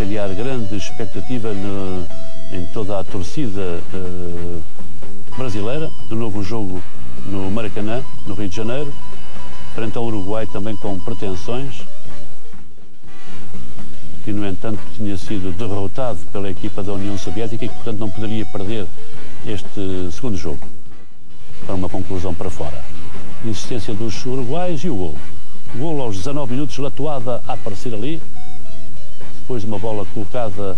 criar grande expectativa em toda a torcida brasileira. De novo, um jogo no Maracanã, no Rio de Janeiro, frente ao Uruguai, também com pretensões, que no entanto tinha sido derrotado pela equipa da União Soviética e que portanto não poderia perder este segundo jogo para uma conclusão para fora. Insistência dos uruguais e o golo. O golo aos 19 minutos, Latuada a aparecer ali, depois de uma bola colocada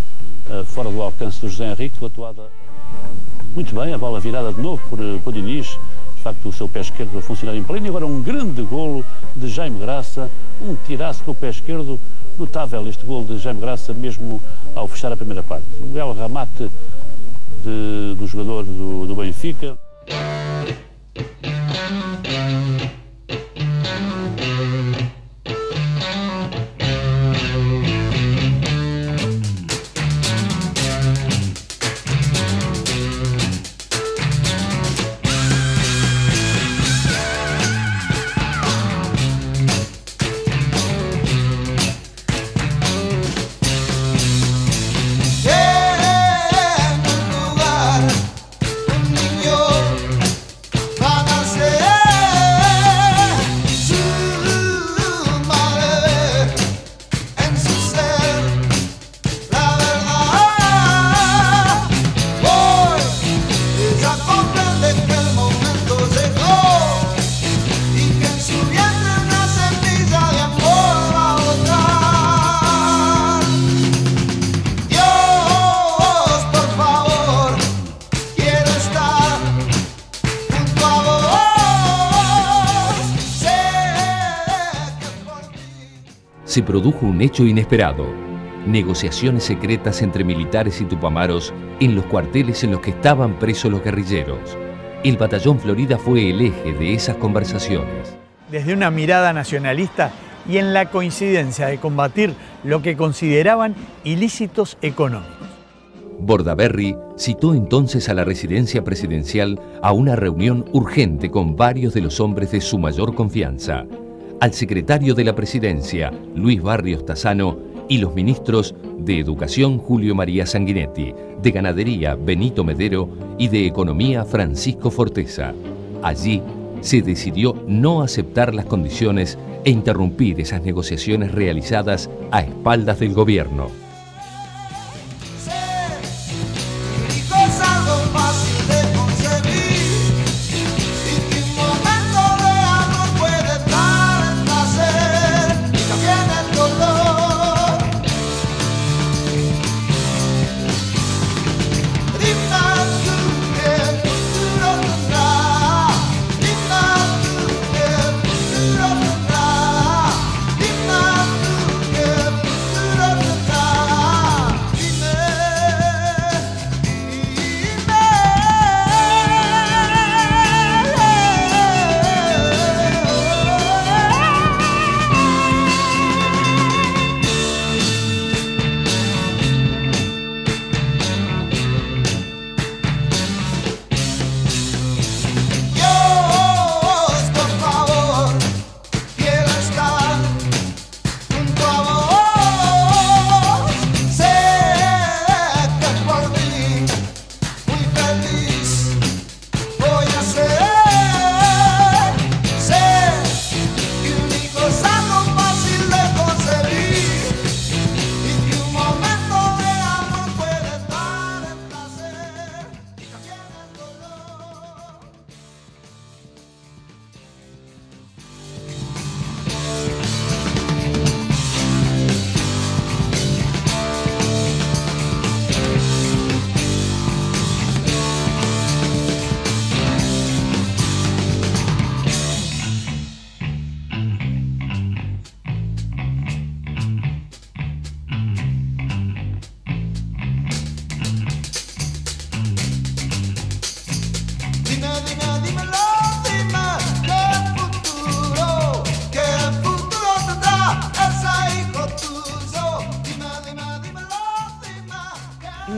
fora do alcance do José Henrique. Latuada muito bem, a bola virada de novo por Podiniz. De facto, o seu pé esquerdo a funcionar em pleno. E agora um grande golo de Jaime Graça, um tiraço com o pé esquerdo. Notável este golo de Jaime Graça, mesmo ao fechar a primeira parte. Um belo remate do jogador do Benfica. Se produjo un hecho inesperado. Negociaciones secretas entre militares y tupamaros en los cuarteles en los que estaban presos los guerrilleros. El Batallón Florida fue el eje de esas conversaciones. Desde una mirada nacionalista y en la coincidencia de combatir lo que consideraban ilícitos económicos. Bordaberry citó entonces a la residencia presidencial a una reunión urgente con varios de los hombres de su mayor confianza, al secretario de la Presidencia, Luis Barrios Tazano, y los ministros de Educación, Julio María Sanguinetti, de Ganadería, Benito Medero, y de Economía, Francisco Forteza. Allí se decidió no aceptar las condiciones e interrumpir esas negociaciones realizadas a espaldas del gobierno.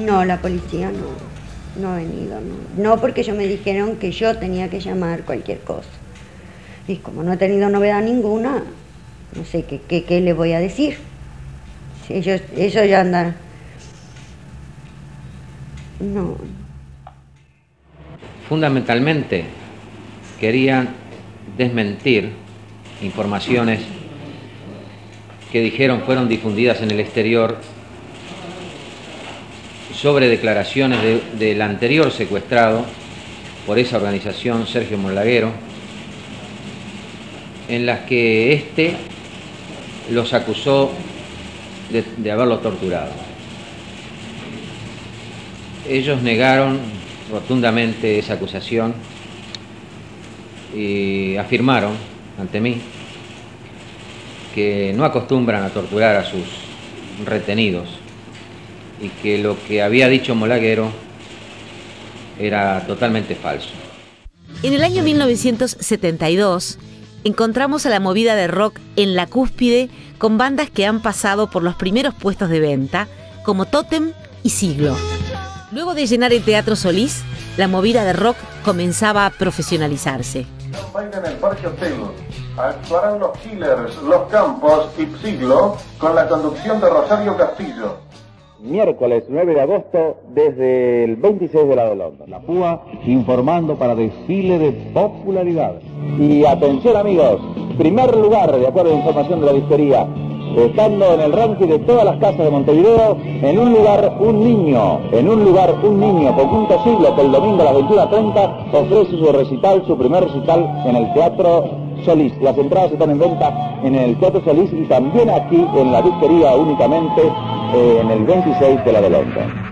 No, la policía no ha venido, no, porque ellos me dijeron que yo tenía que llamar cualquier cosa. Y como no he tenido novedad ninguna, no sé qué le voy a decir. ellos ya andan. No. Fundamentalmente querían desmentir informaciones que dijeron fueron difundidas en el exterior sobre declaraciones del anterior secuestrado por esa organización, Sergio Molaguero, en las que éste los acusó de haberlo torturado. Ellos negaron rotundamente esa acusación y afirmaron ante mí que no acostumbran a torturar a sus retenidos y que lo que había dicho Molaguero era totalmente falso. En el año 1972 encontramos a la movida de rock en la cúspide, con bandas que han pasado por los primeros puestos de venta, como Totem y Psiglo. Luego de llenar el Teatro Solís, la movida de rock comenzaba a profesionalizarse. Bailan el Parque Otelo, actuarán los Killers, los Campos y Psiglo, con la conducción de Rosario Castillo. Miércoles 9 de agosto, desde el 26 de la Londres. La Púa informando para desfile de popularidad. Y atención amigos, primer lugar, de acuerdo a la información de la disquería, estando en el ranking de todas las casas de Montevideo, en un lugar un niño, por Quinto Siglo, que el domingo a las 21:30 ofrece su recital, su primer recital en el Teatro Solís. Las entradas están en venta en el Teatro Solís y también aquí en la disquería únicamente en el 26 de la Delonta.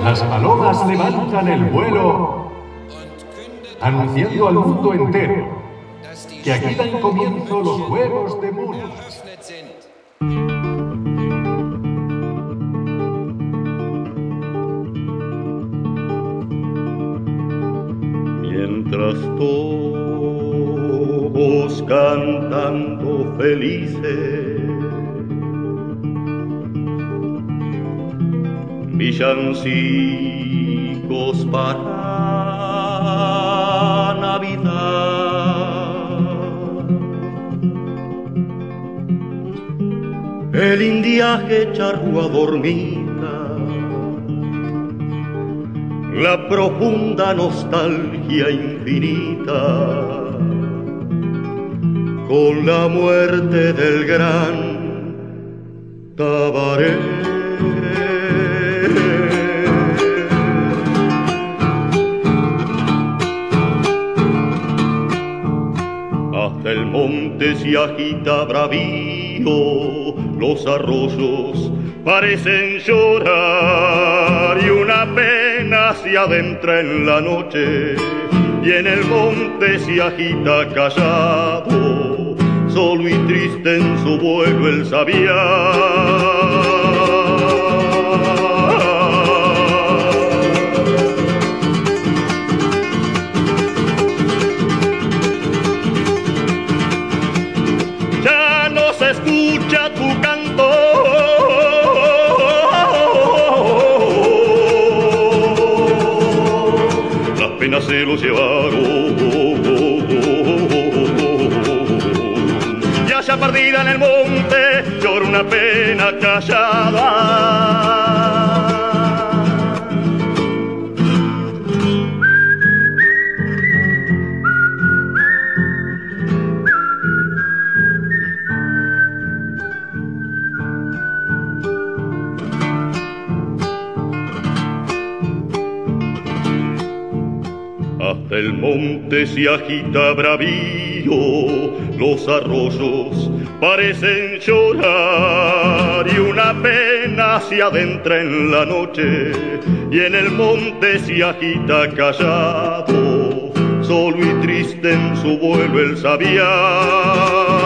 Las palomas levantan el vuelo, anunciando al mundo entero que aquí dan comienzo los Juegos de Múnich. Mientras todos cantando felices, villancicos para Navidad, el indiaje charrúa dormida, la profunda nostalgia infinita, con la muerte del gran Tabaré. El monte se agita bravío, los arroyos parecen llorar y una pena se adentra en la noche, y en el monte se agita callado, solo y triste en su vuelo el sabiá. Se lo llevaron y allá perdida en el monte llora una pena callada. El monte se agita bravío, los arroyos parecen llorar y una pena se adentra en la noche, y en el monte se agita callado, solo y triste en su vuelo el sabiá.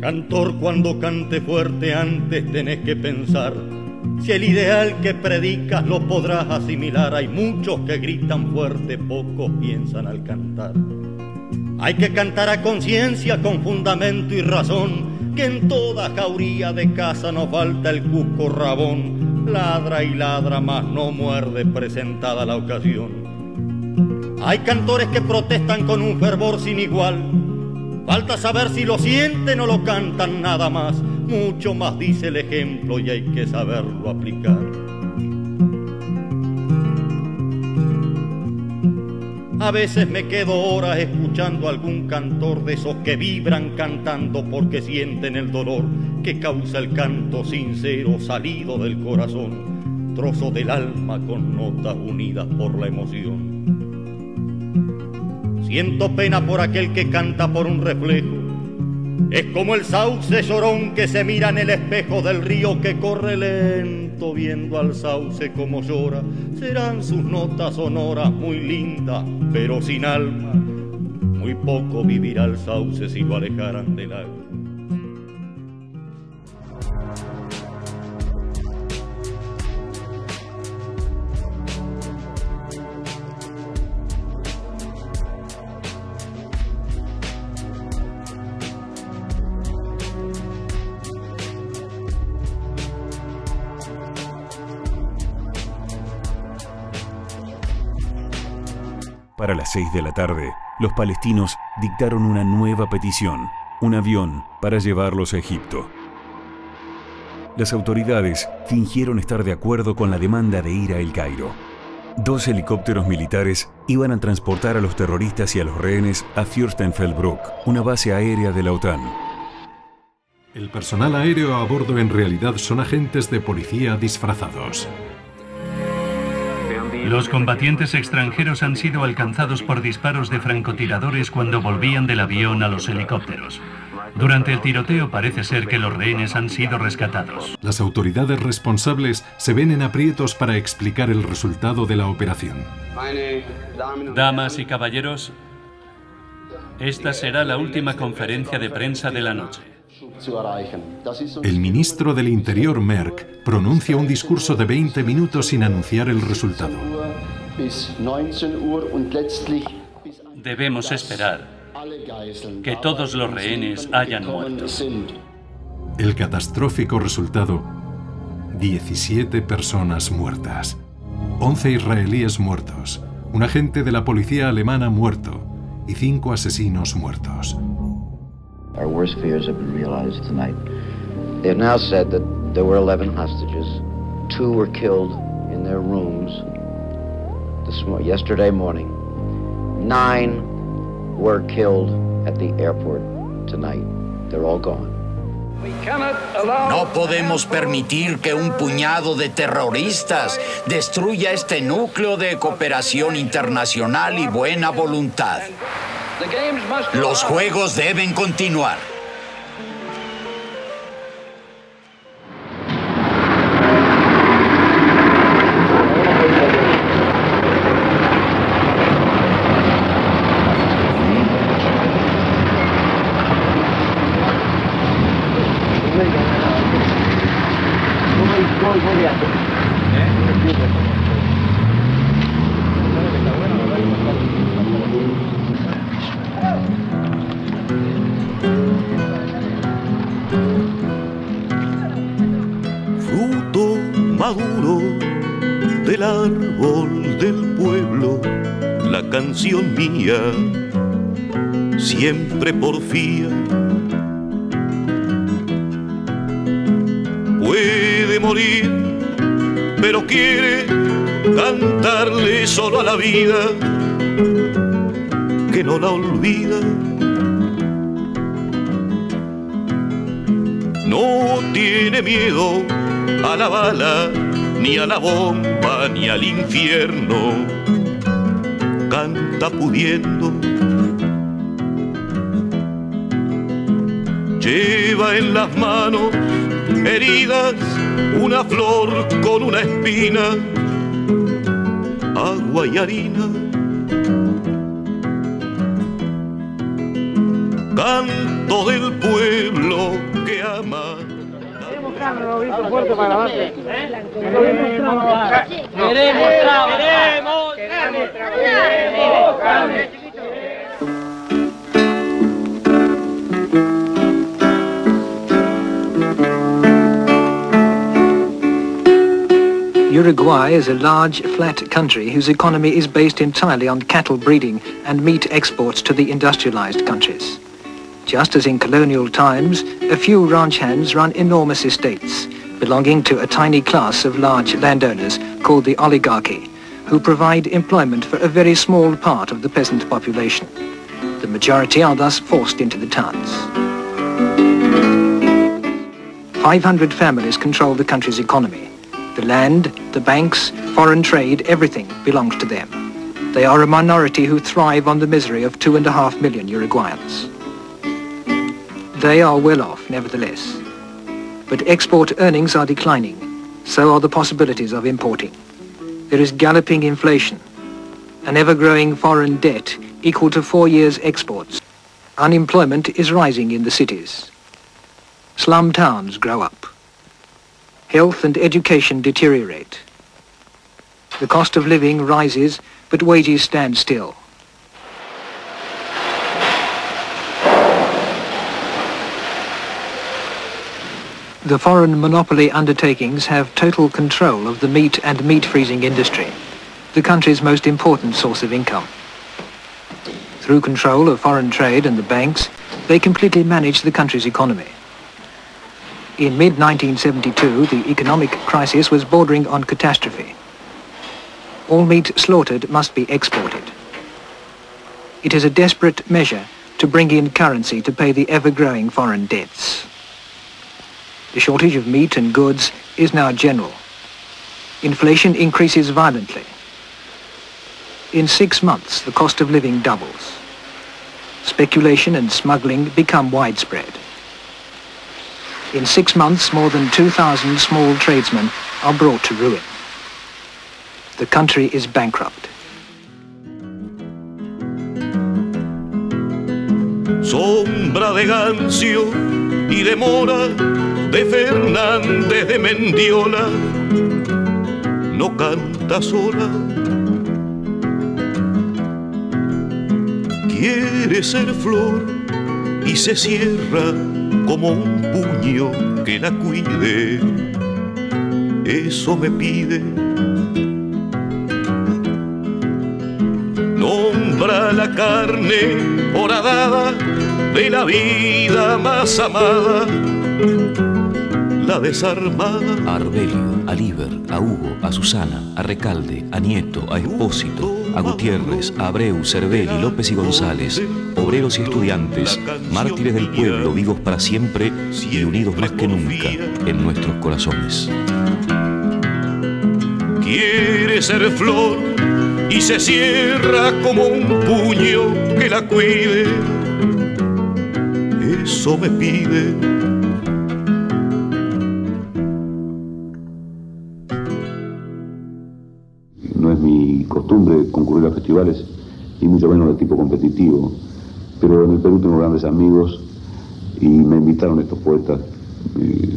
Cantor, cuando cante fuerte antes tenés que pensar si el ideal que predicas lo podrás asimilar. Hay muchos que gritan fuerte, pocos piensan al cantar. Hay que cantar a conciencia, con fundamento y razón, que en toda jauría de casa no falta el cuco rabón. Ladra y ladra, mas no muerde, presentada la ocasión. Hay cantores que protestan con un fervor sin igual, falta saber si lo sienten o lo cantan nada más. Mucho más dice el ejemplo y hay que saberlo aplicar. A veces me quedo horas escuchando algún cantor de esos que vibran cantando porque sienten el dolor que causa el canto sincero salido del corazón, trozo del alma con notas unidas por la emoción. Siento pena por aquel que canta por un reflejo. Es como el sauce llorón que se mira en el espejo del río que corre lento, viendo al sauce como llora. Serán sus notas sonoras muy lindas, pero sin alma. Muy poco vivirá el sauce si lo alejaran del agua. Para las 6 de la tarde, los palestinos dictaron una nueva petición, un avión para llevarlos a Egipto. Las autoridades fingieron estar de acuerdo con la demanda de ir a El Cairo. 2 helicópteros militares iban a transportar a los terroristas y a los rehenes a Fürstenfeldbruck, una base aérea de la OTAN. El personal aéreo a bordo en realidad son agentes de policía disfrazados. Los combatientes extranjeros han sido alcanzados por disparos de francotiradores cuando volvían del avión a los helicópteros. Durante el tiroteo parece ser que los rehenes han sido rescatados. Las autoridades responsables se ven en aprietos para explicar el resultado de la operación. Damas y caballeros, esta será la última conferencia de prensa de la noche. El ministro del Interior, Merck, pronuncia un discurso de 20 minutos sin anunciar el resultado. Debemos esperar que todos los rehenes hayan muerto. El catastrófico resultado, 17 personas muertas, 11 israelíes muertos, un agente de la policía alemana muerto y 5 asesinos muertos. Were killed at the airport tonight. They're all gone. No podemos permitir que un puñado de terroristas destruya este núcleo de cooperación internacional y buena voluntad. Los juegos deben continuar. Mía, siempre porfía. Puede morir, pero quiere cantarle solo a la vida, que no la olvida. No tiene miedo a la bala, ni a la bomba, ni al infierno. Canta pudiendo, lleva en las manos heridas una flor con una espina, agua y harina. Canto del pueblo que ama. Queremos fuerte para adelante. Queremos. Uruguay is a large, flat country whose economy is based entirely on cattle breeding and meat exports to the industrialized countries. Just as in colonial times, a few ranch hands run enormous estates, belonging to a tiny class of large landowners called the oligarchy, who provide employment for a very small part of the peasant population. The majority are thus forced into the towns. 500 families control the country's economy. The land, the banks, foreign trade, everything belongs to them. They are a minority who thrive on the misery of 2.5 million Uruguayans. They are well off, nevertheless. But export earnings are declining. So are the possibilities of importing. There is galloping inflation, an ever-growing foreign debt equal to 4 years' exports. Unemployment is rising in the cities. Slum towns grow up. Health and education deteriorate. The cost of living rises, but wages stand still. The foreign monopoly undertakings have total control of the meat and meat-freezing industry, the country's most important source of income. Through control of foreign trade and the banks, they completely manage the country's economy. In mid-1972, the economic crisis was bordering on catastrophe. All meat slaughtered must be exported. It is a desperate measure to bring in currency to pay the ever-growing foreign debts. the shortage of meat and goods is now general. Inflation increases violently. In 6 months, the cost of living doubles. Speculation and smuggling become widespread. In 6 months, more than 2,000 small tradesmen are brought to ruin. The country is bankrupt. Sombra de Gancio y de Mora, de Fernández de Mendiola, no canta sola. Quiere ser flor y se cierra como un puño que la cuide. Eso me pide. Nombra la carne horadada de la vida más amada, la desarmada. A Arbelio, a Líber, a Hugo, a Susana, a Recalde, a Nieto, a Espósito, a Gutiérrez, a Abreu, Cervelli, López y González, obreros y estudiantes, mártires del pueblo, vivos para siempre y unidos más que nunca en nuestros corazones. Quiere ser flor y se cierra como un puño que la cuide. Eso me pide. Costumbre concurrir a festivales y mucho menos de tipo competitivo, pero en el Perú tengo grandes amigos y me invitaron estos poetas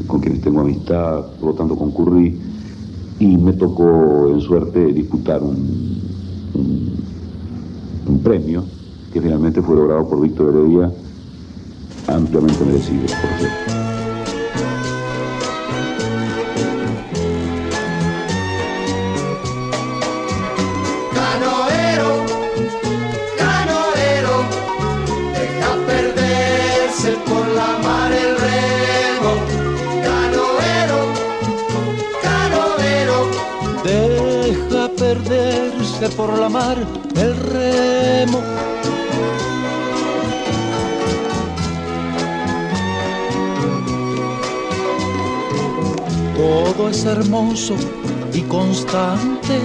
con quienes tengo amistad, por lo tanto concurrí y me tocó en suerte disputar un premio que finalmente fue logrado por Víctor Heredia, ampliamente merecido, por cierto. Por la mar el remo. Todo es hermoso y constante,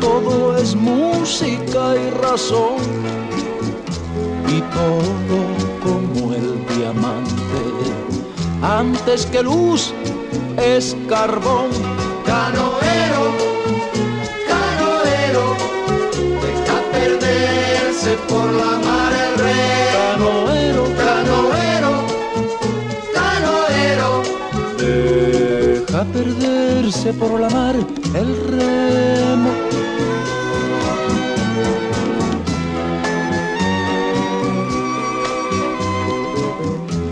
todo es música y razón, y todo como el diamante, antes que luz es carbón. Canoero, por la mar el rey. Canoero, canoero, canoero, deja perderse por la mar el remo.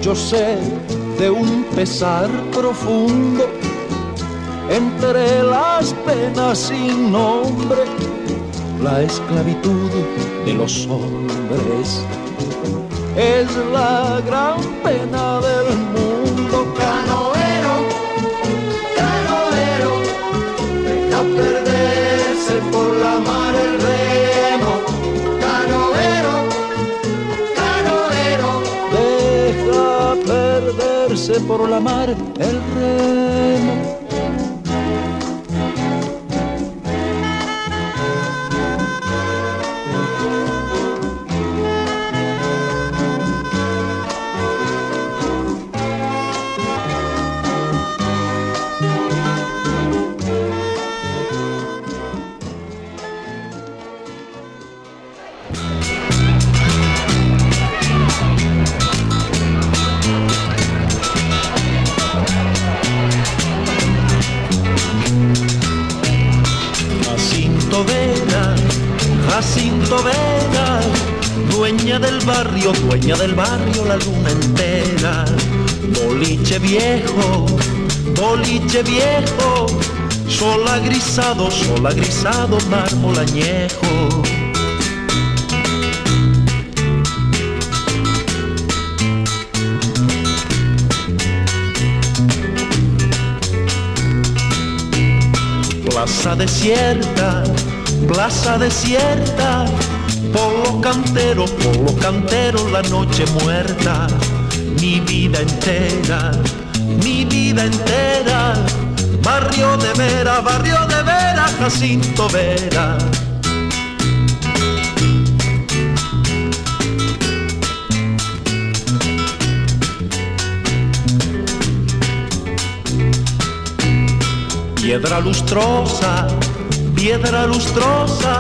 Yo sé de un pesar profundo entre las penas sin nombre, la esclavitud de los hombres es la gran pena del mundo. Canoero, canoero, deja perderse por la mar el remo. Canoero, canoero, deja perderse por la mar el remo. Jacinto Vera, dueña del barrio la luna entera. Boliche viejo, sol agrisado, mármol añejo. Plaza desierta, Pollo Cantero, la noche muerta, mi vida entera, mi vida entera. Barrio de Vera, Jacinto Vera. Piedra lustrosa,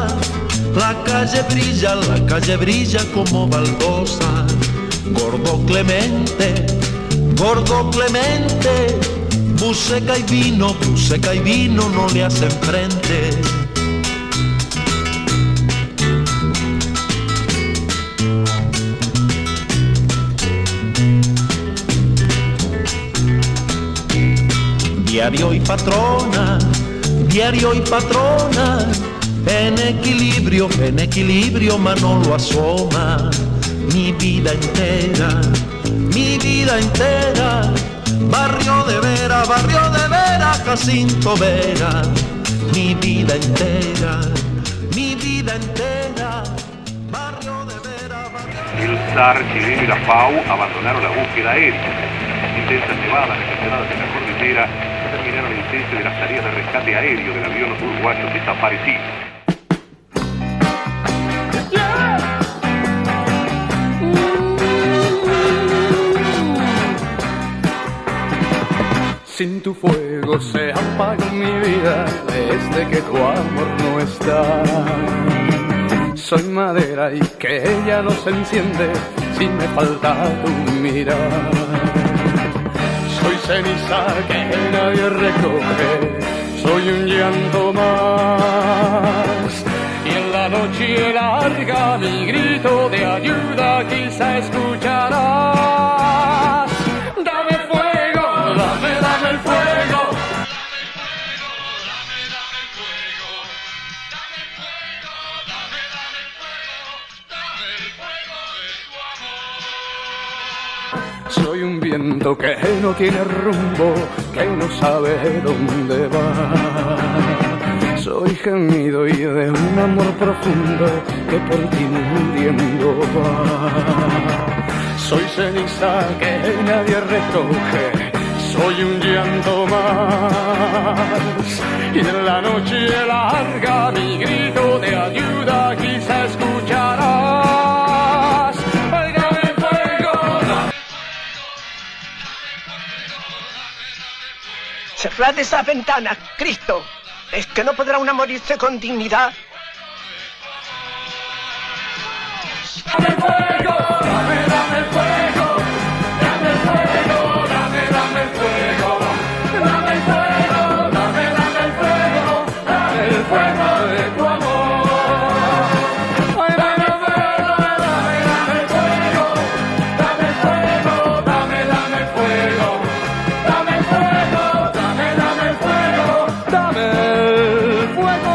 la calle brilla como baldosa. Gordo Clemente, buceca y vino no le hacen frente. Diario y patrona, en equilibrio Manolo asoma. Mi vida entera, Barrio de Vera, Jacinto Vera. Mi vida entera, Barrio de Vera, El SAR chileno y la FAO abandonaron la búsqueda aérea. Intensas nevadas registradas en la cordillera terminaron el intento de las tareas de rescate aéreo del avión uruguayo desaparecido. Sin tu fuego se apagó mi vida desde que tu amor no está. Soy madera y que ella los enciende si me falta tu mirar. Soy ceniza que nadie recoge, soy un llanto más. Y en la noche larga mi grito de ayuda quizá escucharás. Dame fuego, dame, dame el fuego. Soy un viento que no tiene rumbo, que no sabe dónde va. Soy gemido y de un amor profundo que por ti muriendo va. Soy ceniza que nadie recoge, soy un llanto más. Y en la noche larga mi grito de ayuda quizá escucharás. Cerrad esas ventanas, Cristo. Es que no podrá una morirse con dignidad. ¡Dame fuego! ¡Dame, dame el fuego! ¡Dame el fuego! ¡Dame, dame el fuego! ¡Dame el fuego! ¡Dame, dame el fuego! ¡Dame el fuego de tu amor! ¡Dame el fuego! ¡Dame, dame el fuego! ¡Dame el fuego! ¡Dame, dame el fuego! ¡Dame el fuego!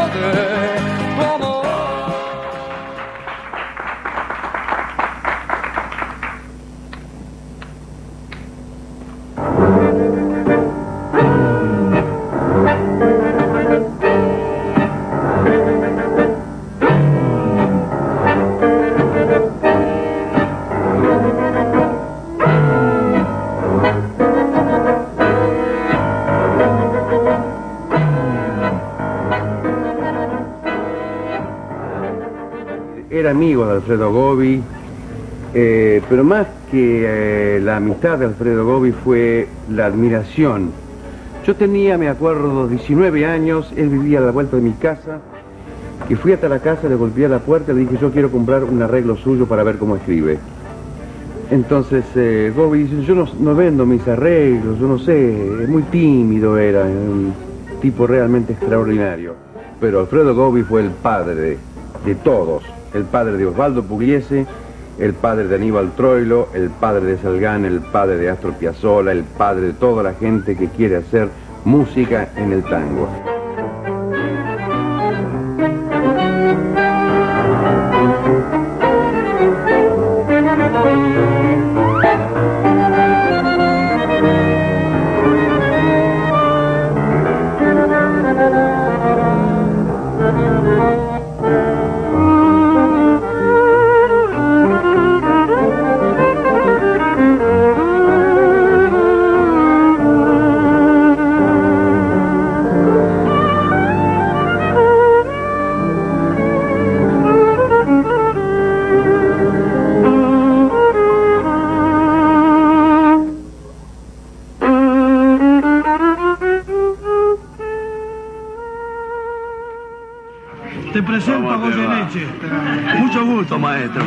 Era amigo de Alfredo Gobbi, pero más que la amistad de Alfredo Gobbi fue la admiración. Yo tenía, me acuerdo, 19 años, él vivía a la vuelta de mi casa, y fui hasta la casa, le golpeé a la puerta, le dije, yo quiero comprar un arreglo suyo para ver cómo escribe. Entonces Gobbi dice, yo no vendo mis arreglos, yo no sé, muy tímido era, un tipo realmente extraordinario. Pero Alfredo Gobbi fue el padre de todos. El padre de Osvaldo Pugliese, el padre de Aníbal Troilo, el padre de Salgán, el padre de Astor Piazzolla, el padre de toda la gente que quiere hacer música en el tango. Te presento a José Henrique. Mucho gusto, maestro.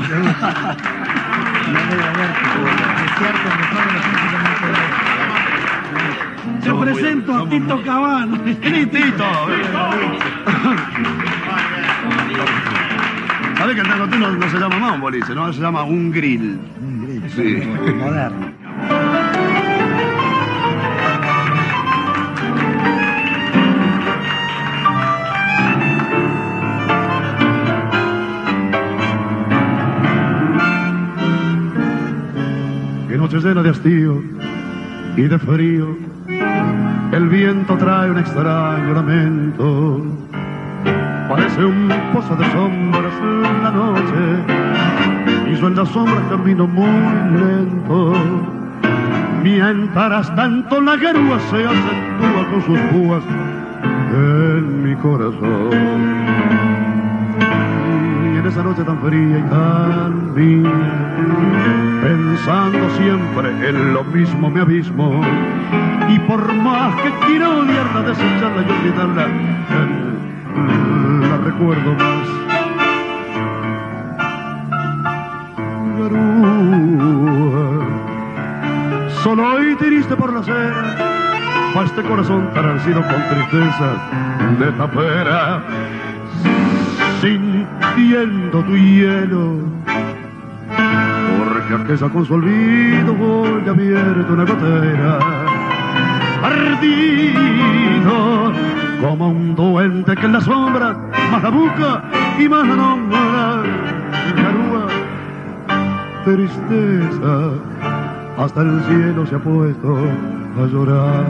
Te presento a Tito Cabano. Tito. Sabés que el tango no se llama más un boliche, no, se llama un grill. Un grill, sí. Moderno. Que noche llena de hastío y de frío, el viento trae un extraño lamento. Parece un pozo de sombras en la noche, y yo en las sombras camino muy lento. Mientras tanto la guerrilla se acentúa con sus púas en mi corazón. Y en esa noche tan fría y tan mía, pensando siempre en lo mismo me abismo, y por más que quiero odiarla, desecharla y olvidarla, la recuerdo más. Garúa, solo y triste por la cena, pa' este corazón transido con tristeza de tapera, sintiendo tu hielo. Porque aquella con su olvido voy abierto una gotera, ardido como un duende que en la sombra más la busca y más la nombra. Garúa, tristeza, hasta el cielo se ha puesto a llorar.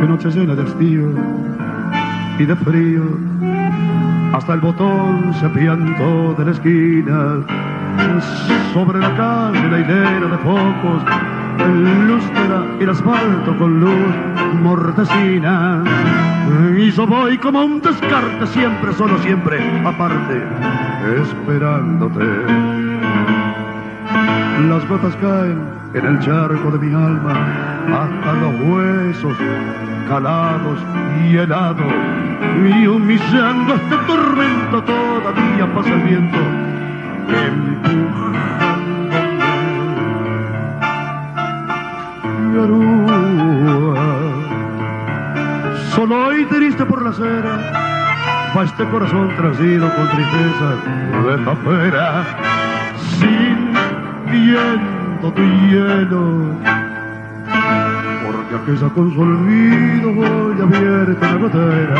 Que noche llena de hastío y de frío, hasta el botón se piantó de la esquina, sobre la calle la hilera de focos lustra el asfalto con luz mortecina, y yo voy como un descarte, siempre, solo, siempre, aparte, esperándote. Las gotas caen en el charco de mi alma, hasta los huesos calados y helados, y humillando este tormento todavía pasa el viento empujándome. Garúa, solo y triste por la acera, va este corazón traído con tristeza de tapera, sintiendo tu hielo. Aquella con su olvido voy abierta la gotera,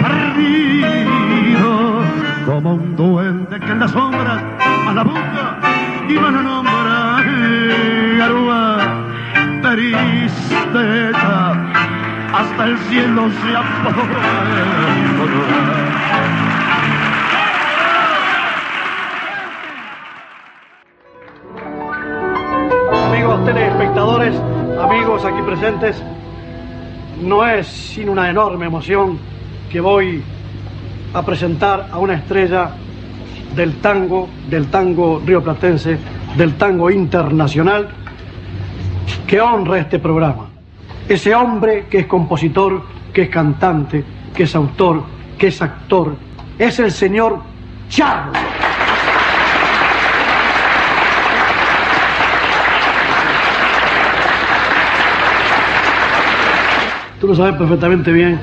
perdido como un duende que en las sombras a la boca y van a nombrar. Garúa, tristeza, hasta el cielo se ha puesto. Aquí presentes, no es sin una enorme emoción que voy a presentar a una estrella del tango rioplatense, del tango internacional, que honra este programa. Ese hombre que es compositor, que es cantante, que es autor, que es actor, es el señor Charles. Tú lo sabes perfectamente bien,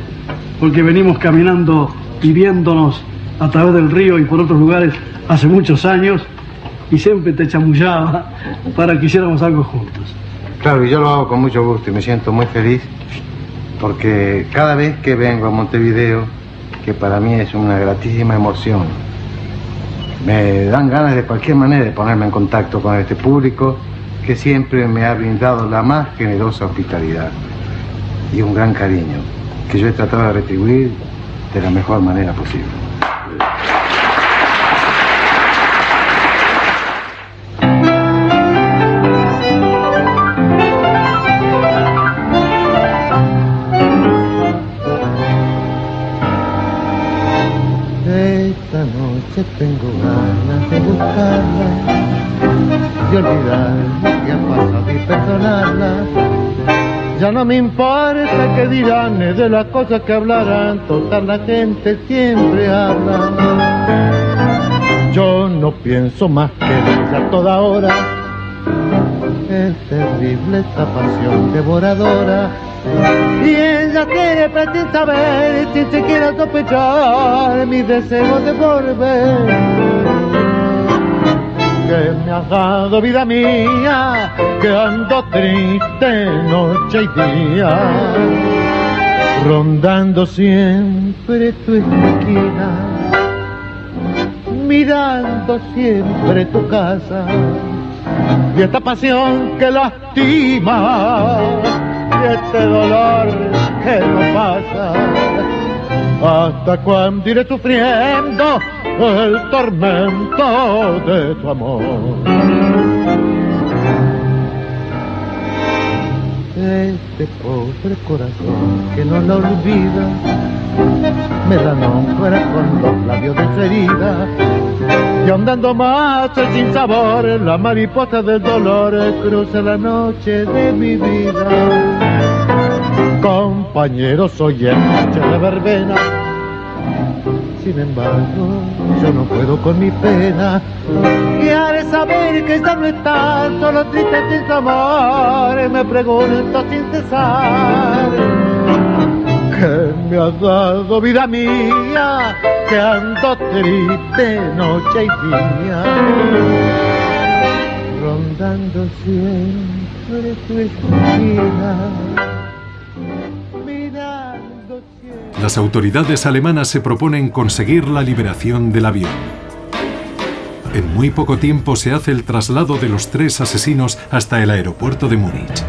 porque venimos caminando y viéndonos a través del río y por otros lugares hace muchos años, y siempre te chamullaba para que hiciéramos algo juntos. Claro, y yo lo hago con mucho gusto y me siento muy feliz, porque cada vez que vengo a Montevideo, que para mí es una gratísima emoción, me dan ganas de cualquier manera de ponerme en contacto con este público que siempre me ha brindado la más generosa hospitalidad y un gran cariño, que yo he tratado de retribuir de la mejor manera posible. Esta noche tengo ganas de buscarla, de olvidarla, que ha pasado y perdonarla. Ya no me importa que dirán, es de las cosas que hablarán, total la gente siempre habla. Yo no pienso más que pensar toda hora, es terrible esta pasión devoradora. Y ella quiere pretender saber, sin siquiera sospechar, mis deseos de volver. Que me has dado vida mía, que ando triste noche y día, rondando siempre tu esquina, mirando siempre tu casa, y esta pasión que lastima, y este dolor que no pasa, hasta cuándo iré sufriendo el tormento de tu amor. Este pobre corazón que no la olvida, me la nombra con los labios desherida, y andando más sin sabor, la mariposa del dolor cruza la noche de mi vida. Compañero, soy en noche de verbena, sin embargo, yo no puedo con mi pena. Y al saber que ya no está, solo triste sin amor, me pregunto sin cesar, que me has dado vida mía, que ando triste noche y día, rondando siempre tu esquina. Las autoridades alemanas se proponen conseguir la liberación del avión. En muy poco tiempo se hace el traslado de los tres asesinos hasta el aeropuerto de Múnich.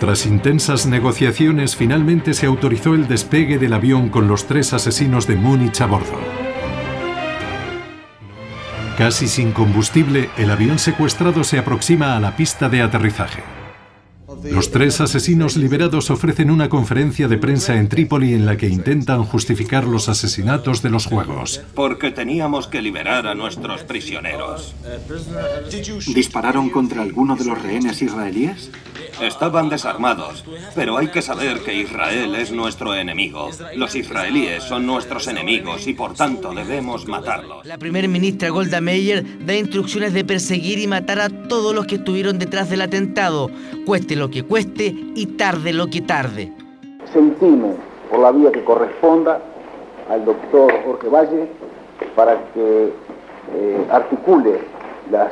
Tras intensas negociaciones, finalmente se autorizó el despegue del avión con los tres asesinos de Múnich a bordo. Casi sin combustible, el avión secuestrado se aproxima a la pista de aterrizaje. Los tres asesinos liberados ofrecen una conferencia de prensa en Trípoli en la que intentan justificar los asesinatos de los juegos. Porque teníamos que liberar a nuestros prisioneros. ¿Dispararon contra alguno de los rehenes israelíes? Estaban desarmados, pero hay que saber que Israel es nuestro enemigo. Los israelíes son nuestros enemigos y por tanto debemos matarlos. La primer ministra Golda Meir da instrucciones de perseguir y matar a todos los que estuvieron detrás del atentado, cueste lo que cueste y tarde lo que tarde. Se intime por la vía que corresponda al doctor Jorge Valle para que articule las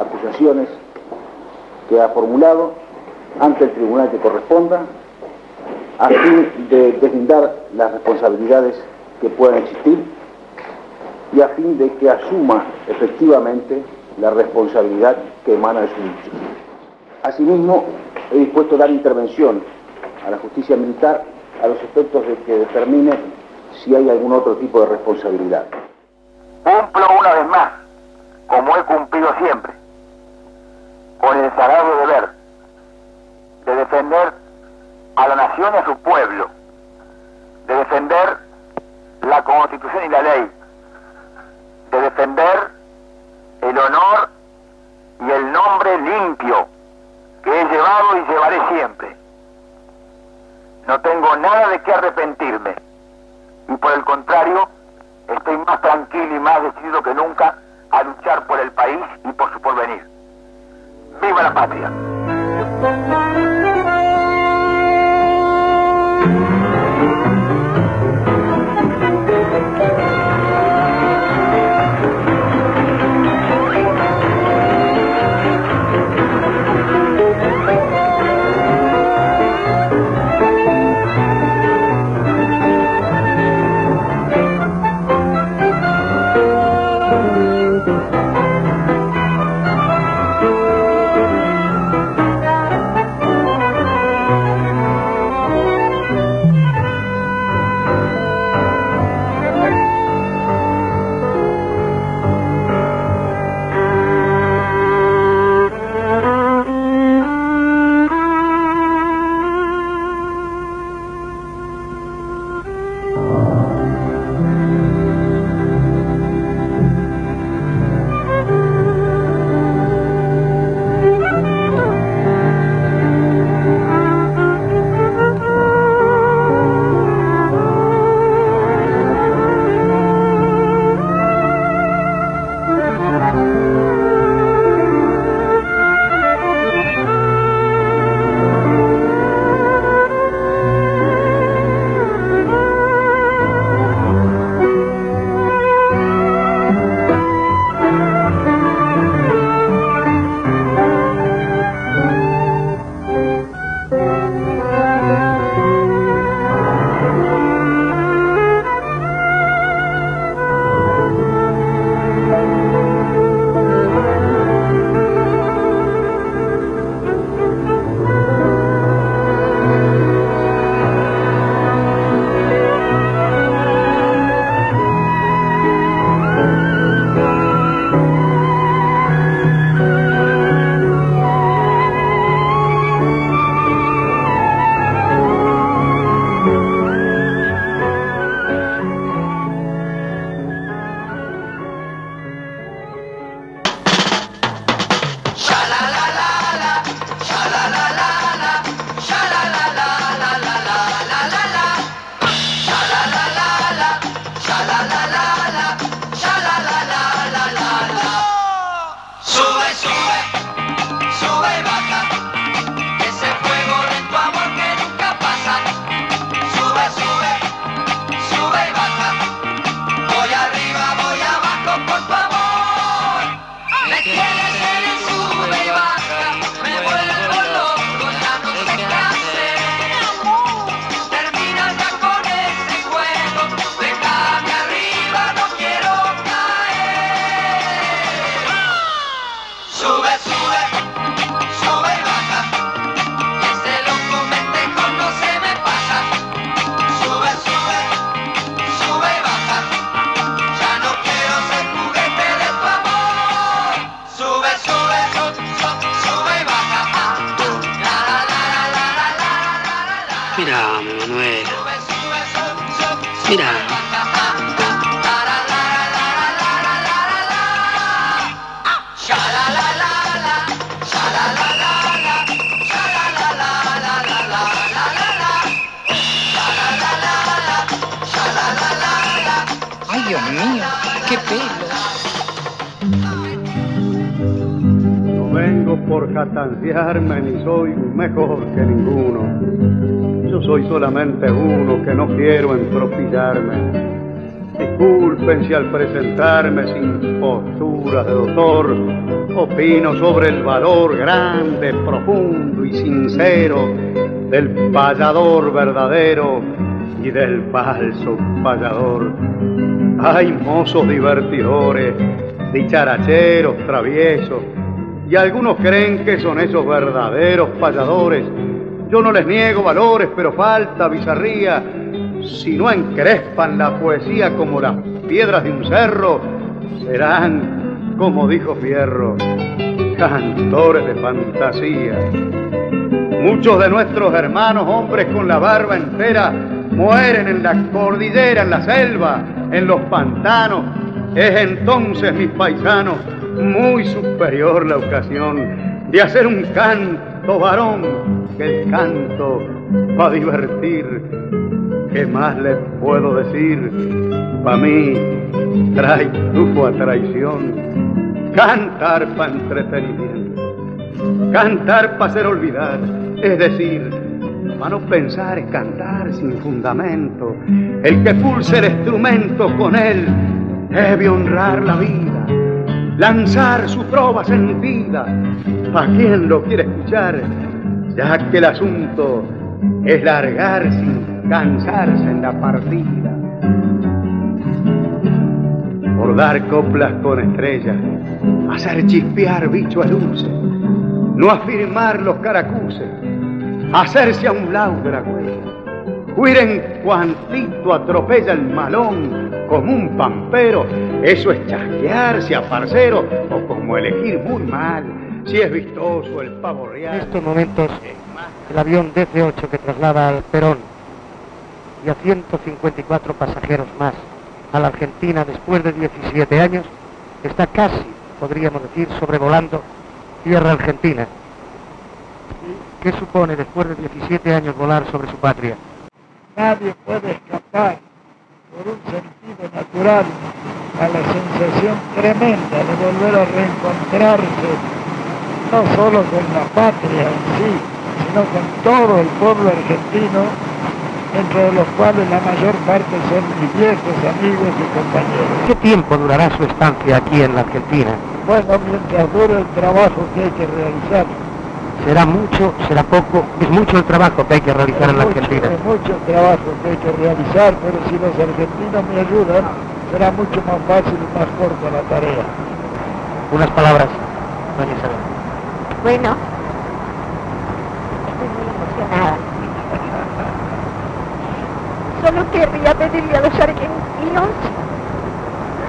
acusaciones que ha formulado ante el tribunal que corresponda, a fin de deslindar las responsabilidades que puedan existir y a fin de que asuma efectivamente la responsabilidad que emana de su dicho. Asimismo, he dispuesto a dar intervención a la justicia militar a los efectos de que determine si hay algún otro tipo de responsabilidad. Cumplo una vez más, como he cumplido siempre, con el sagrado deber de defender a la nación y a su pueblo, de defender la Constitución y la ley, de defender el honor y el nombre limpio que he llevado y llevaré siempre. No tengo nada de qué arrepentirme y por el contrario estoy más tranquilo y más decidido que nunca a luchar por el país y por su porvenir. ¡Viva la patria! Manuel. Mira. Ay, Dios mío, qué pelo. No vengo por jatanciarme ni soy mejor que ninguno. Yo soy solamente uno que no quiero entropillarme. Disculpen si al presentarme sin posturas de doctor opino sobre el valor grande, profundo y sincero del payador verdadero y del falso payador. Hay mozos divertidores, dicharacheros, traviesos, y algunos creen que son esos verdaderos payadores. Yo no les niego valores, pero falta bizarría. Si no encrespan la poesía como las piedras de un cerro, serán, como dijo Fierro, cantores de fantasía. Muchos de nuestros hermanos, hombres con la barba entera, mueren en la cordillera, en la selva, en los pantanos. Es entonces, mis paisanos, muy superior la ocasión de hacer un canto varón, que el canto va a divertir. ¿Qué más les puedo decir? Pa' mí trae tufo a traición. Cantar pa' entretenimiento, cantar pa' hacer olvidar, es decir, pa' no pensar es cantar sin fundamento. El que pulse el instrumento con él debe honrar la vida, lanzar su trova sentida, pa' quien lo quiere escuchar, ya que el asunto es largar sin cansarse en la partida. Por dar coplas con estrellas, hacer chispear bichos a luces, no afirmar los caracuces, hacerse a un lado de la huella, huir en cuantito atropella el malón como un pampero. Eso es chasquearse a parcero, o como elegir muy mal si es vistoso el pavo real. En estos momentos el avión DC-8 que traslada al Perón y a 154 pasajeros más a la Argentina después de 17 años, está casi, podríamos decir, sobrevolando tierra argentina. ¿Qué supone después de 17 años volar sobre su patria? Nadie puede escapar por un sentido natural a la sensación tremenda de volver a reencontrarse, no solo con la patria en sí, sino con todo el pueblo argentino, entre los cuales la mayor parte son mis viejos amigos y compañeros. ¿Qué tiempo durará su estancia aquí en la Argentina? Bueno, mientras dure el trabajo que hay que realizar. ¿Será mucho, será poco? Es mucho el trabajo que hay que realizar en la Argentina. Es mucho el trabajo que hay que realizar, pero si los argentinos me ayudan, será mucho más fácil y más corta la tarea. Unas palabras, doña Isabel. Bueno, estoy muy emocionada. Solo querría pedirle a los argentinos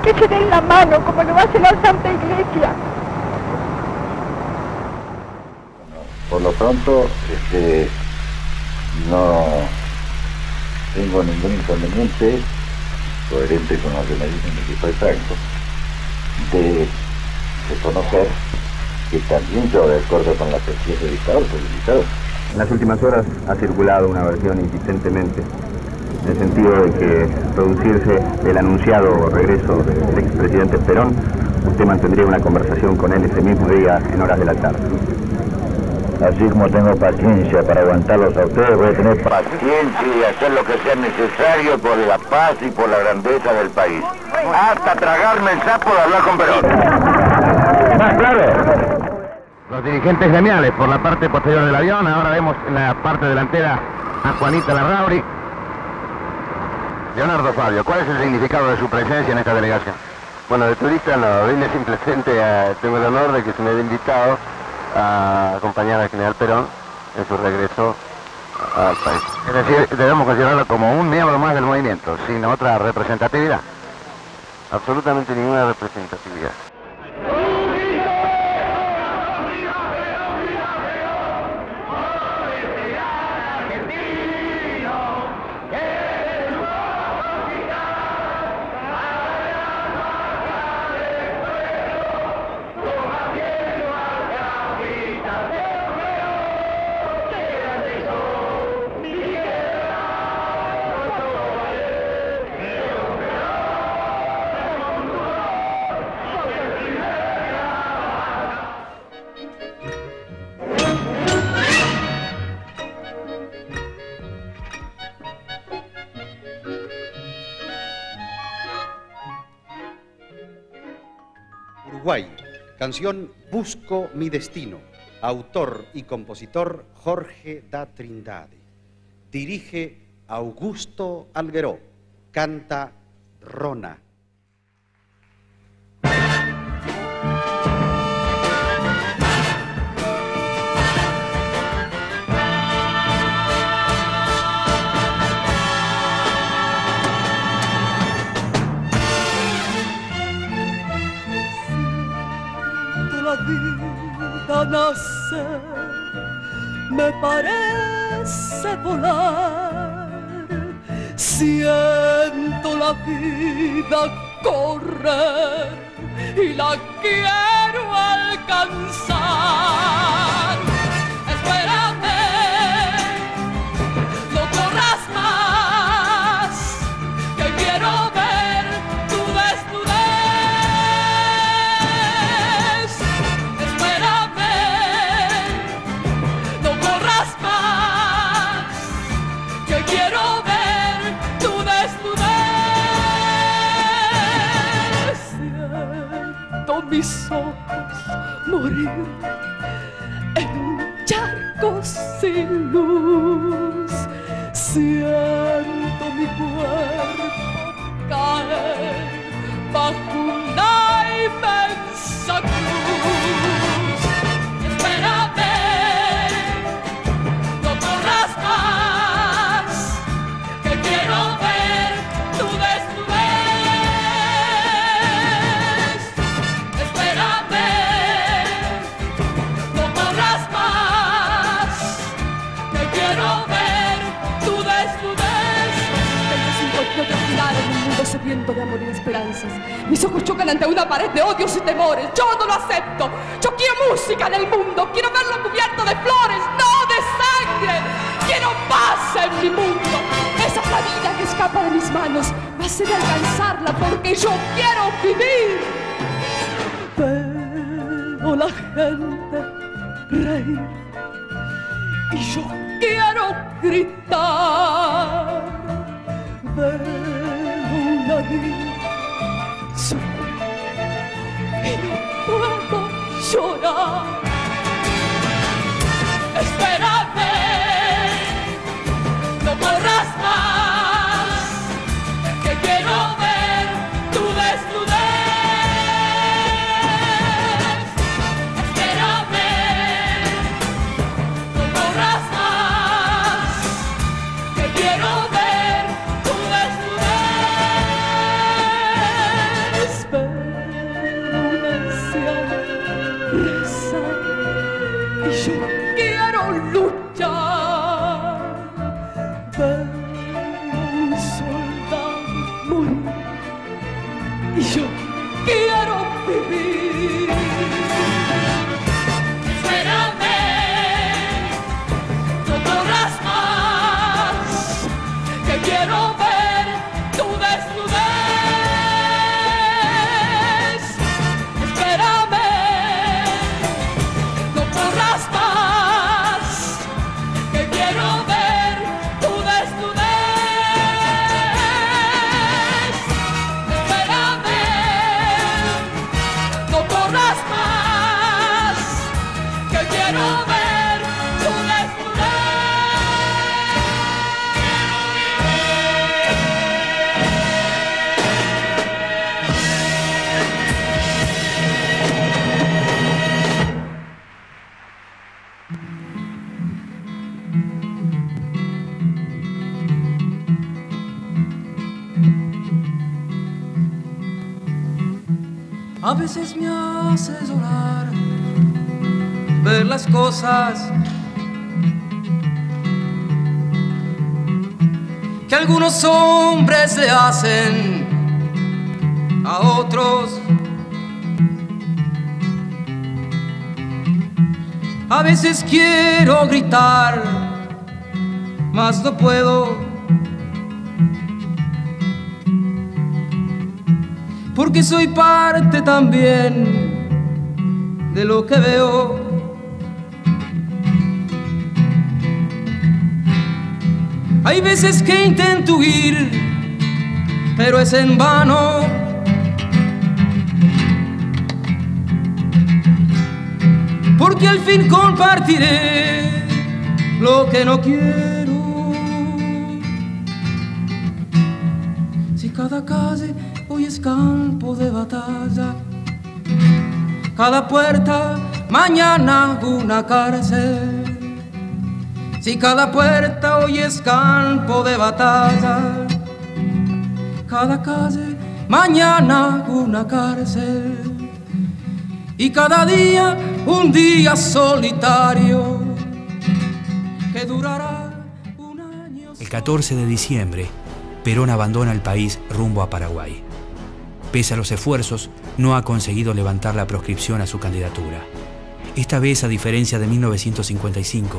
que se den la mano como lo hace la Santa Iglesia. Por lo pronto, no tengo ningún inconveniente, coherente con lo que me dice mi equipo de Franco, de reconocer que también yo de acuerdo con la tesis de dictador, soy dictador. En las últimas horas ha circulado una versión insistentemente, en el sentido de que producirse el anunciado regreso del expresidente Perón, usted mantendría una conversación con él ese mismo día en horas de la tarde. Así como tengo paciencia para aguantarlos a ustedes, voy a tener paciencia y hacer lo que sea necesario por la paz y por la grandeza del país. Hasta tragarme el sapo de hablar con Perón. ¿Más claro? Los dirigentes gremiales por la parte posterior del avión, ahora vemos en la parte delantera a Juanita Larrauri. Leonardo Fabio, ¿cuál es el significado de su presencia en esta delegación? Bueno, de turista no, vine simplemente, tengo el honor de que se me haya invitado a acompañar al general Perón en su regreso al país. Es decir, debemos considerarlo como un miembro más del movimiento, sin otra representatividad. Absolutamente ninguna representatividad. Paraguay, canción Busco mi destino, autor y compositor Jorge da Trindade, dirige Augusto Algueró, canta Rona. Vida nacer me parece volar, siento la vida correr y la quiero alcanzar. Espérame, no corras más, que quiero ver tu desnudez. Mis ojos morir en un charco sin luz, siento mi cuerpo caer bajo una inmensa cruz. Espérame, no corras más, que quiero ver tu desnudez. Viento de amor y de esperanzas, mis ojos chocan ante una pared de odios y temores. Yo no lo acepto. Yo quiero música del mundo, quiero verlo cubierto de flores, no de sangre. Quiero paz en mi mundo. Esa es la vida que escapa de mis manos. Va a ser alcanzarla porque yo quiero vivir. Veo la gente reír y yo quiero gritar. Y no puedo llorar. Espérame, no corras más, que quiero ver tu desnudez. Espérame, no corras más, que quiero ver tu desnudez. A veces me haces llorar, ver las cosas que algunos hombres le hacen a otros. A veces quiero gritar, mas no puedo, porque soy parte también de lo que veo. Hay veces que intento huir, pero es en vano. porque al fin compartiré lo que no quiero. Si cada calle hoy es campo de batalla, cada puerta mañana una cárcel. Si cada puerta hoy es campo de batalla, cada calle mañana una cárcel. Y cada día un día solitario que durará un año. El 14 de diciembre, Perón abandona el país rumbo a Paraguay. Pese a los esfuerzos, no ha conseguido levantar la proscripción a su candidatura. Esta vez, a diferencia de 1955,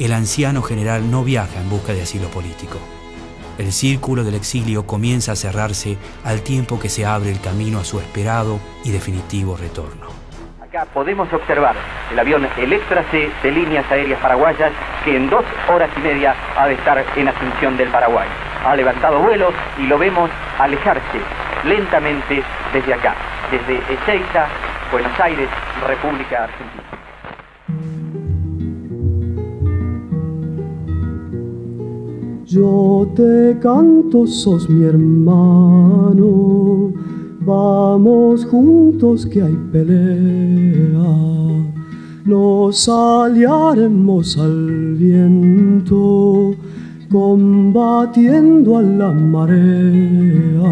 el anciano general no viaja en busca de asilo político. El círculo del exilio comienza a cerrarse al tiempo que se abre el camino a su esperado y definitivo retorno. Acá podemos observar el avión Electra C de Líneas Aéreas Paraguayas, que en 2 horas y media ha de estar en Asunción del Paraguay. Ha levantado vuelo y lo vemos alejarse lentamente desde acá, desde Ezeiza, Buenos Aires, República Argentina. Yo te canto, sos mi hermano, vamos juntos que hay pelea, nos aliaremos al viento, combatiendo a la marea.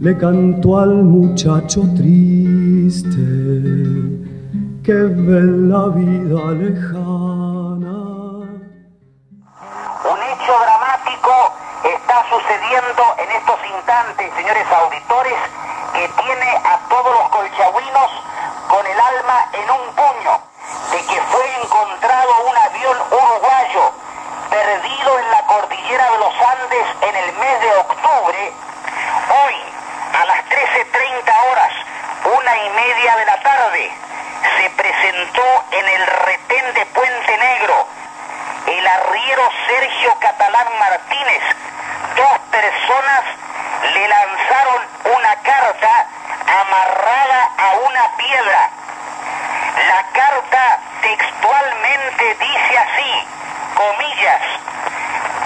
Le canto al muchacho triste que ve la vida lejana. Un hecho dramático está sucediendo en estos instantes, señores auditores, que tiene a todos los colchagüinos con el alma en un puño, de que fue encontrado un avión uruguayo perdido en la cordillera de los Andes en el mes de octubre. Hoy, a las 13:30 horas, 1:30 de la tarde, se presentó en el retén de Puente Negro el arriero Sergio Catalán Martínez. 2 personas le lanzaron una carta amarrada a una piedra. La carta textualmente dice así, comillas,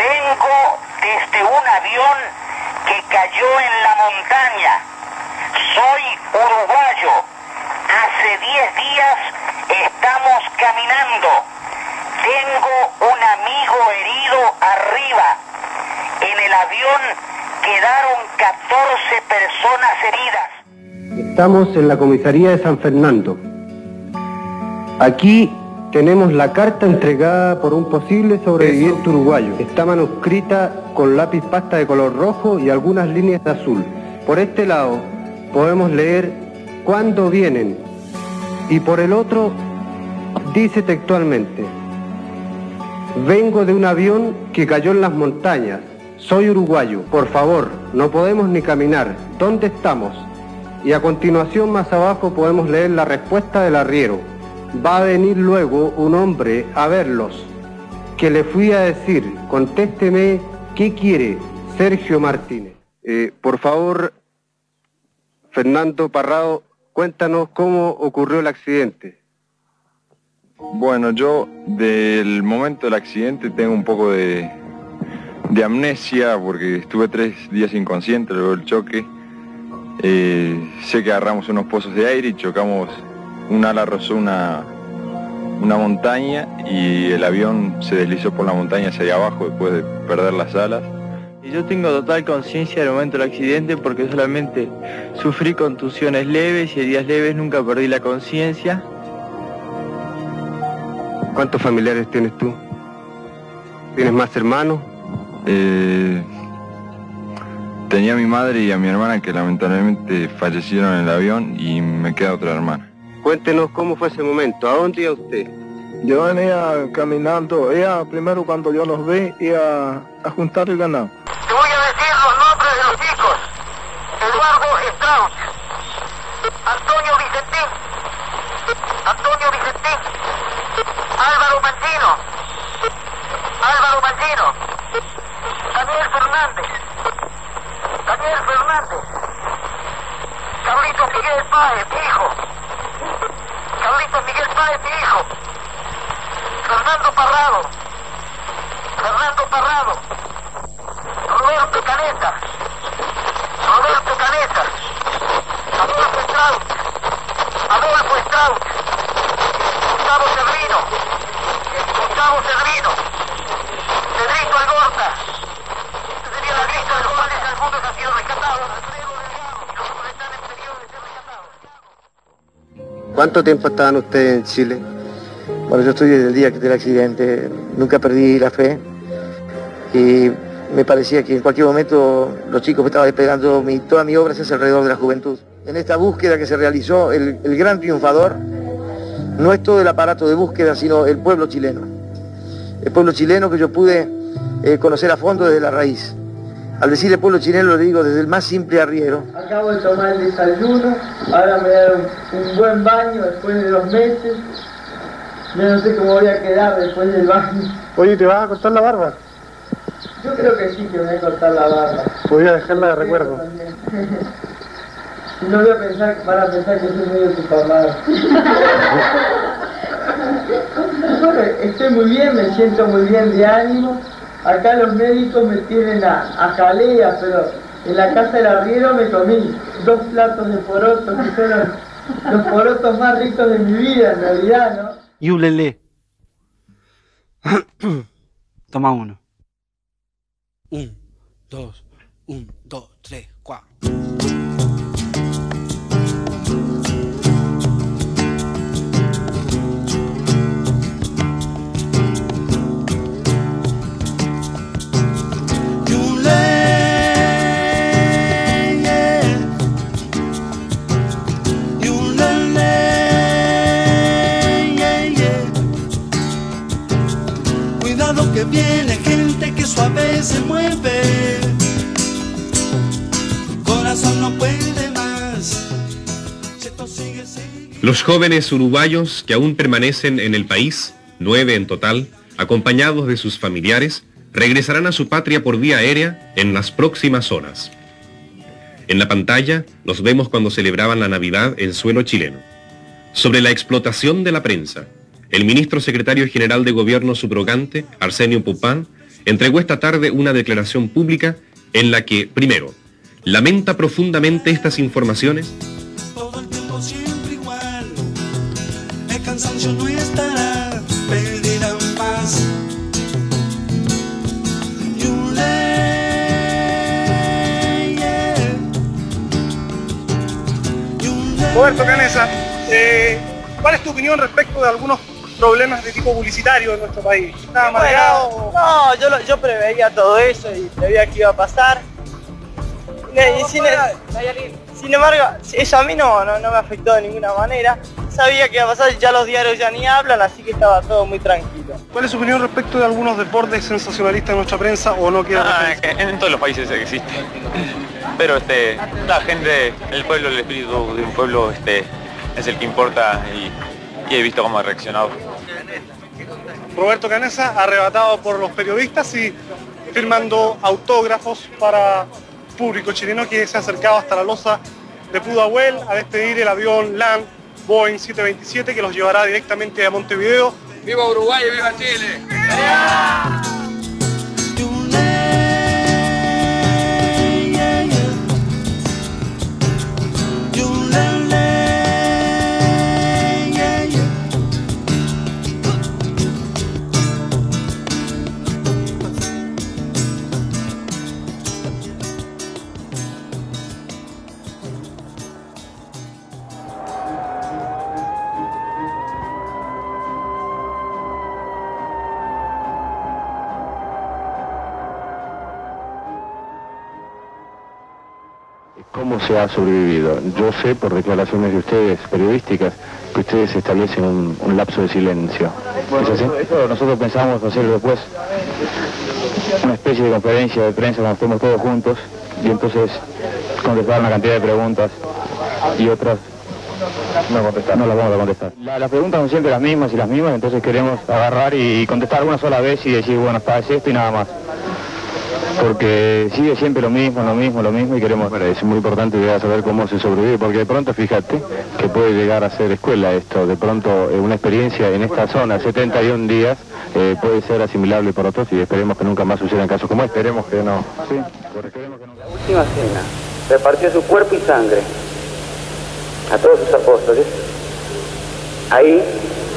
vengo desde un avión que cayó en la montaña. Soy uruguayo. Hace 10 días estamos caminando. Tengo un amigo herido arriba. En el avión quedaron 14 personas heridas. Estamos en la comisaría de San Fernando. Aquí tenemos la carta entregada por un posible sobreviviente uruguayo. Está manuscrita con lápiz pasta de color rojo y algunas líneas de azul. Por este lado podemos leer cuándo vienen y por el otro dice textualmente, vengo de un avión que cayó en las montañas, soy uruguayo, por favor, no podemos ni caminar, ¿dónde estamos? Y a continuación más abajo podemos leer la respuesta del arriero. Va a venir luego un hombre a verlos, que le fui a decir, contésteme, ¿qué quiere Sergio Martínez? Por favor, Fernando Parrado, cuéntanos cómo ocurrió el accidente. Bueno, yo del momento del accidente tengo un poco de amnesia, porque estuve 3 días inconsciente luego del choque. Sé que agarramos unos pozos de aire y chocamos. Un ala rozó una montaña y el avión se deslizó por la montaña hacia allá abajo después de perder las alas. Yo tengo total conciencia del momento del accidente porque solamente sufrí contusiones leves y heridas leves, nunca perdí la conciencia. ¿Cuántos familiares tienes tú? ¿Tienes más hermanos? Tenía a mi madre y a mi hermana que lamentablemente fallecieron en el avión y me queda otra hermana. Cuéntenos cómo fue ese momento, ¿a dónde iba usted? Yo venía caminando, primero cuando yo los vi, iba a juntar el ganado. Te voy a decir los nombres de los chicos. Eduardo Strauss, Antonio Vicentín, Álvaro Mantino, Daniel Fernández, Carlitos Miguel Páez, hijo. va es mi hijo, Fernando Parrado, Roberto Canessa, Adolfo Strauch, Gustavo Cervino, Pedrito Algorta, sería la lista de los cuales algunos han sido rescatados. ¿Cuánto tiempo estaban ustedes en Chile? Bueno, yo estuve desde el día del accidente, nunca perdí la fe y me parecía que en cualquier momento los chicos me estaban esperando, toda mi obra se hace alrededor de la juventud. En esta búsqueda que se realizó, el gran triunfador no es todo el aparato de búsqueda, sino el pueblo chileno. El pueblo chileno que yo pude conocer a fondo desde la raíz. Al decir el pueblo chileno lo digo desde el más simple arriero. Acabo de tomar el desayuno, ahora me dieron un buen baño después de 2 meses. Yo no sé cómo voy a quedar después del baño. Oye, ¿te vas a cortar la barba? Yo creo que sí que me voy a cortar la barba. Podría dejarla de recuerdo. No voy a pensar, van a pensar que soy medio difamado. Bueno, estoy muy bien, me siento muy bien de ánimo. Acá los médicos me tienen a jalea, pero en la casa del arriero me comí 2 platos de porotos, que son los porotos más ricos de mi vida, en realidad, ¿no? Y un lelé. Toma uno. 1, 2, 1, 2, 3, 4. Viene gente que suave se mueve, corazón no puede más. Los jóvenes uruguayos que aún permanecen en el país, 9 en total, acompañados de sus familiares, regresarán a su patria por vía aérea en las próximas horas. En la pantalla los vemos cuando celebraban la Navidad en suelo chileno. Sobre la explotación de la prensa, el ministro secretario general de Gobierno subrogante, Arsenio Pupán, entregó esta tarde una declaración pública en la que, primero, lamenta profundamente estas informaciones. Todo el tiempo siempre igual, el cansancio no estará, pedirán paz. Roberto Canessa, ¿cuál es tu opinión respecto de algunos problemas de tipo publicitario en nuestro país? ¿Estaba amargado? No, yo preveía todo eso y preveía que iba a pasar. Sin embargo, eso a mí no me afectó de ninguna manera. Sabía que iba a pasar, ya los diarios ya ni hablan, así que estaba todo muy tranquilo. ¿Cuál es su opinión respecto de algunos deportes sensacionalistas en nuestra prensa o no queda? En todos los países existe. Pero la gente, el pueblo, el espíritu de un pueblo es el que importa y he visto cómo ha reaccionado. Roberto Canessa, arrebatado por los periodistas y firmando autógrafos para público chileno que se ha acercado hasta la losa de Pudahuel a despedir el avión LAN Boeing 727 que los llevará directamente a Montevideo. ¡Viva Uruguay y viva Chile! ¡Viva! ¿Cómo se ha sobrevivido? Yo sé por declaraciones de ustedes, periodísticas, que ustedes establecen un lapso de silencio. Bueno, ¿es así? Eso nosotros pensamos hacer después una especie de conferencia de prensa donde estemos todos juntos y entonces contestar una cantidad de preguntas y otras no las vamos a contestar. Las preguntas son siempre las mismas, entonces queremos agarrar y contestar una sola vez y decir, bueno, está, es esto y nada más. porque sigue siempre lo mismo y queremos... Bueno, es muy importante llegar a saber cómo se sobrevive, porque de pronto, fíjate, que puede llegar a ser escuela esto, de pronto una experiencia en esta zona, 71 días, puede ser asimilable por otros y esperemos que nunca más sucedan casos como este. Esperemos que no. Sí, esperemos que no. La última cena, repartió su cuerpo y sangre a todos sus apóstoles. Ahí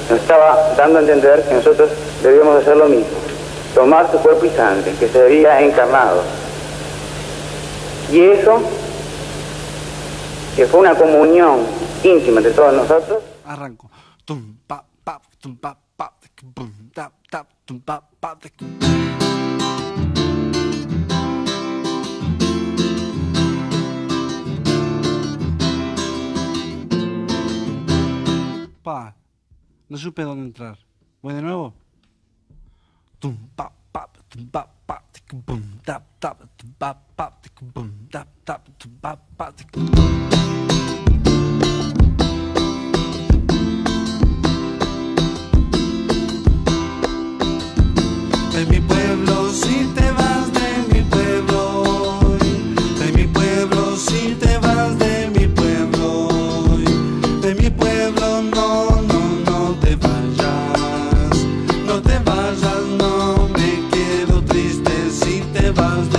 nos estaba dando a entender que nosotros debíamos hacer lo mismo, tomar su cuerpo y sangre, que se veía encarnado. Y eso, que fue una comunión íntima de todos nosotros. Arranco. Tum, pa, pa, tum, pa, pa, tum, tap, tap, tum, pa, pa, tum. Pa, no supe dónde entrar. ¿Voy de nuevo? Tum, pa, pa, tum, pa, pa, tum, pum, tap, tap, tum, pa, pa, tum, pum, tap, tap, tum, pa, pa, tum. De mi pueblo si te vas, de mi pueblo, de mi pueblo si te vas, de mi pueblo, de mi pueblo no, no, no te vayas, no te vayas, no me quedo triste si te vas.